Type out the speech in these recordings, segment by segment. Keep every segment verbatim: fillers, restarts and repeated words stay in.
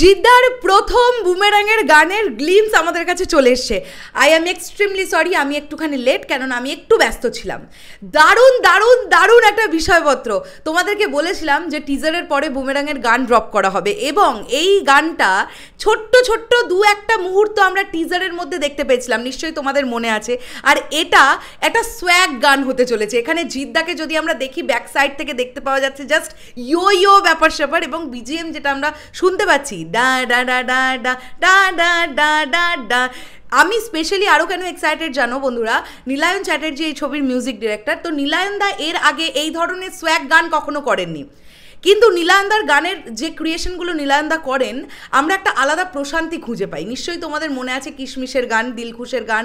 জিদ্দার প্রথম বুমেরাঙের গানের গ্লিমস আমাদের কাছে চলে এসছে। আই অ্যাম এক্সট্রিমলি সরি, আমি একটুখানি লেট, কেননা আমি একটু ব্যস্ত ছিলাম। দারুণ দারুণ দারুণ একটা বিষয়পত্র। তোমাদেরকে বলেছিলাম যে টিজারের পরে বুমেরাঙের গান ড্রপ করা হবে, এবং এই গানটা ছোট্ট ছোট্ট দু একটা মুহূর্ত আমরা টিজারের মধ্যে দেখতে পেয়েছিলাম, নিশ্চয়ই তোমাদের মনে আছে। আর এটা একটা সোয়াগ গান হতে চলেছে। এখানে জিদ্দাকে যদি আমরা দেখি, ব্যাক সাইড থেকে দেখতে পাওয়া যাচ্ছে জাস্ট ইয়ো ইয়ো ব্যাপার স্যাপার, এবং বিজিএম যেটা আমরা শুনতে পাচ্ছি ডা ডা ডা ডা ডা ডা ডা ডা ডা। আমি স্পেশালি আরও কেন এক্সাইটেড জানো বন্ধুরা, নীলায়ন চ্যাটার্জি এই ছবির মিউজিক ডিরেক্টর। তো নীলায়ন দা এর আগে এই ধরনের সোয়াগ গান কখনো করেননি, কিন্তু নীলায়নদার গানের যে ক্রিয়েশনগুলো নীলায়নদা করেন আমরা একটা আলাদা প্রশান্তি খুঁজে পাই। নিশ্চয়ই তোমাদের মনে আছে কিশমিশের গান, দিলখুশের গান,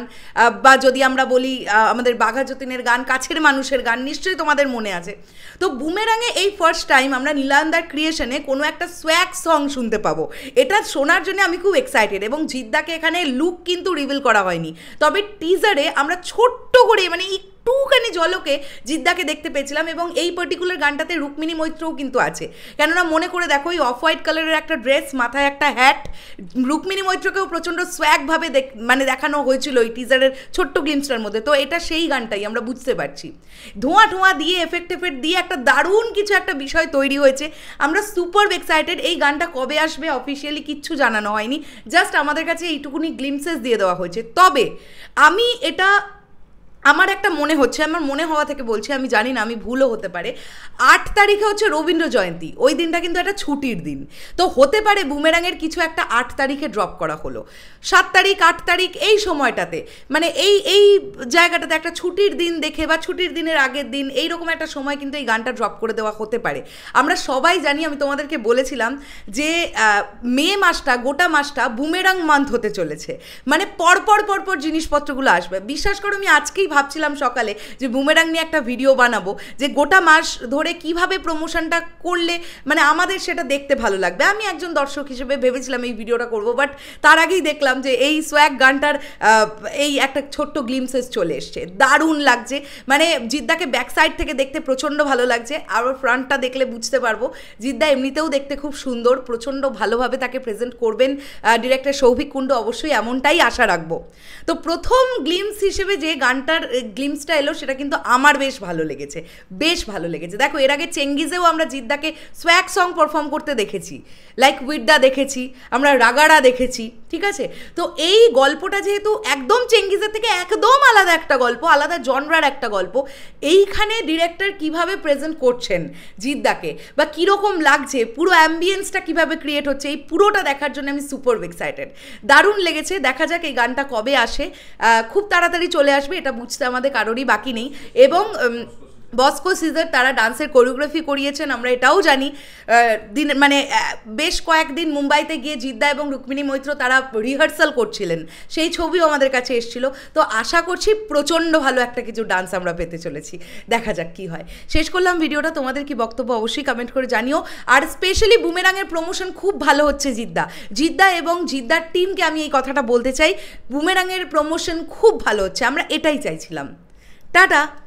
বা যদি আমরা বলি আমাদের বাঘা যতীনের গান, কাছের মানুষের গান, নিশ্চয়ই তোমাদের মনে আছে। তো বুমেরাঙে এই ফার্স্ট টাইম আমরা নীলায়নদার ক্রিয়েশনে কোনো একটা সোয়াগ সং শুনতে পাবো, এটা শোনার জন্য আমি খুব এক্সাইটেড। এবং জিদ্দাকে এখানে লুক কিন্তু রিভিল করা হয়নি, তবে টিজারে আমরা ছোট্ট করে মানে একটুখানি ঝলকে জিদ্দাকে দেখতে পেয়েছিলাম। এবং এই পার্টিকুলার গানটাতে রুক্মিণী মৈত্রও কিন্তু আছে, কেননা মনে করে দেখো এই অফ হোয়াইট কালারের একটা ড্রেস, মাথায় একটা হ্যাট, রুক্মিণী মৈত্রকেও প্রচণ্ড সোয়াগভাবে দেখ মানে দেখানো হয়েছিল এই টিজারের ছোট্ট গ্লিমসটার মধ্যে। তো এটা সেই গানটাই আমরা বুঝতে পারছি, ধোঁয়া ঠোঁয়া দিয়ে এফেক্ট এফেক্ট দিয়ে একটা দারুণ কিছু একটা বিষয় তৈরি হয়েছে। আমরা সুপার এক্সাইটেড। এই গানটা কবে আসবে অফিসিয়ালি কিচ্ছু জানানো হয়নি, জাস্ট আমাদের কাছে এইটুকুনি গ্লিমসেস দিয়ে দেওয়া হয়েছে। তবে আমি এটা আমার একটা মনে হচ্ছে, আমার মনে হওয়া থেকে বলছি, আমি জানি না, আমি ভুলও হতে পারে, আট তারিখে হচ্ছে রবীন্দ্র জয়ন্তী, ওই দিনটা কিন্তু একটা ছুটির দিন। তো হতে পারে বুমেরাঙের কিছু একটা আট তারিখে ড্রপ করা হলো, সাত তারিখ আট তারিখ এই সময়টাতে, মানে এই এই জায়গাটাতে একটা ছুটির দিন দেখে বা ছুটির দিনের আগের দিন এইরকম একটা সময় কিন্তু এই গানটা ড্রপ করে দেওয়া হতে পারে। আমরা সবাই জানি, আমি তোমাদেরকে বলেছিলাম যে মে মাসটা গোটা মাসটা বুমেরাং মান্থ হতে চলেছে, মানে পরপর পরপর জিনিসপত্রগুলো আসবে। বিশ্বাস করো আমি আজকেই ভাবছিলাম সকালে যে বুমেরাং নিয়ে একটা ভিডিও বানাবো, যে গোটা মাস ধরে কিভাবে প্রমোশনটা করলে মানে আমাদের সেটা দেখতে ভালো লাগবে। আমি একজন দর্শক হিসেবে ভেবেছিলাম এই ভিডিওটা করব, বাট তার আগেই দেখলাম যে এই সোয়াগ গানটার এই একটা ছোট্ট গ্লিমসেস চলে এসছে। দারুণ লাগছে, মানে জিদ্দাকে ব্যাক সাইড থেকে দেখতে প্রচণ্ড ভালো লাগছে, আর ফ্রন্টটা দেখলে বুঝতে পারবো জিদ্দা এমনিতেও দেখতে খুব সুন্দর, প্রচণ্ড ভালোভাবে তাকে প্রেজেন্ট করবেন ডিরেক্টর সৌভিক কুন্ডু, অবশ্যই এমনটাই আশা রাখবো। তো প্রথম গ্লিমস হিসেবে যে গানটার গ্লিমসটা এলো সেটা কিন্তু আমার বেশ ভালো লেগেছে, বেশ ভালো লেগেছে। দেখো এর আগে চেঙ্গিজেও আমরা জিদ্দাকে সোয়াগ সং পারফর্ম করতে দেখেছি, লাইক উইড্ডা দেখেছি, আমরা রাগাড়া দেখেছি, ঠিক আছে। তো এই গল্পটা যেহেতু একদম চেঙ্গিজের থেকে একদম আলাদা একটা গল্প, আলাদা জনরার একটা গল্প, এইখানে ডিরেক্টর কিভাবে প্রেজেন্ট করছেন জিদ্দাকে বা কীরকম লাগছে, পুরো অ্যাম্বিয়েন্সটা কিভাবে ক্রিয়েট হচ্ছে, এই পুরোটা দেখার জন্য আমি সুপার এক্সাইটেড। দারুণ লেগেছে, দেখা যাক এই গানটা কবে আসে। খুব তাড়াতাড়ি চলে আসবে এটা বুঝতে আমাদের কারোরই বাকি নেই। এবং বস্কো সিজার তারা ডান্সের কোরিওগ্রাফি করিয়েছেন, আমরা এটাও জানি। দিন মানে বেশ কয়েকদিন মুম্বাইতে গিয়ে জিদ্দা এবং রুক্মিণী মৈত্র তারা রিহার্সাল করছিলেন, সেই ছবিও আমাদের কাছে এসেছিল। তো আশা করছি প্রচণ্ড ভালো একটা কিছু ডান্স আমরা পেতে চলেছি, দেখা যাক কী হয়। শেষ করলাম ভিডিওটা, তোমাদের কি বক্তব্য অবশ্যই কমেন্ট করে জানিও। আর স্পেশালি বুমেরাঙের প্রমোশন খুব ভালো হচ্ছে জিদ্দা জিদ্দা এবং জিদ্দার টিমকে আমি এই কথাটা বলতে চাই, বুমেরাঙের প্রমোশন খুব ভালো হচ্ছে, আমরা এটাই চাইছিলাম। টাটা।